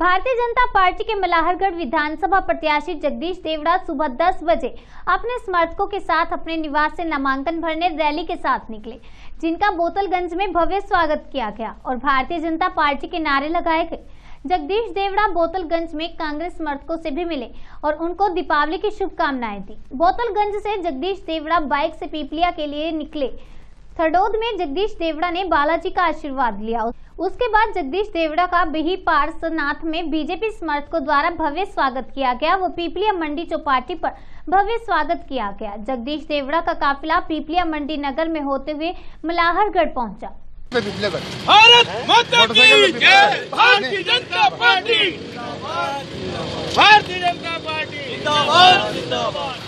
Bharatiya Janata party के मल्हारगढ़ विधानसभा प्रत्याशी जगदीश देवड़ा सुबह 10 बजे अपने समर्थकों के साथ अपने निवास से नामांकन भरने रैली के साथ निकले, जिनका बोतलगंज में भव्य स्वागत किया गया और भारतीय जनता पार्टी के नारे लगाए गए। जगदीश देवड़ा बोतलगंज में कांग्रेस समर्थकों से भी मिले और उनको दीपावली की शुभकामनाएं दी। बोतलगंज से जगदीश देवड़ा बाइक से पीपलिया के लिए निकले। सड़ोद में जगदीश देवड़ा ने बालाजी का आशीर्वाद लिया। उसके बाद जगदीश देवड़ा का बिही पार्सनाथ में बीजेपी समर्थकों द्वारा भव्य स्वागत किया गया। वो पीपलिया मंडी चौपाटी पर भव्य स्वागत किया गया। जगदीश देवड़ा का काफिला पीपलिया मंडी नगर में होते हुए मल्हारगढ़ पहुंचा। भारतीय जनता पार्टी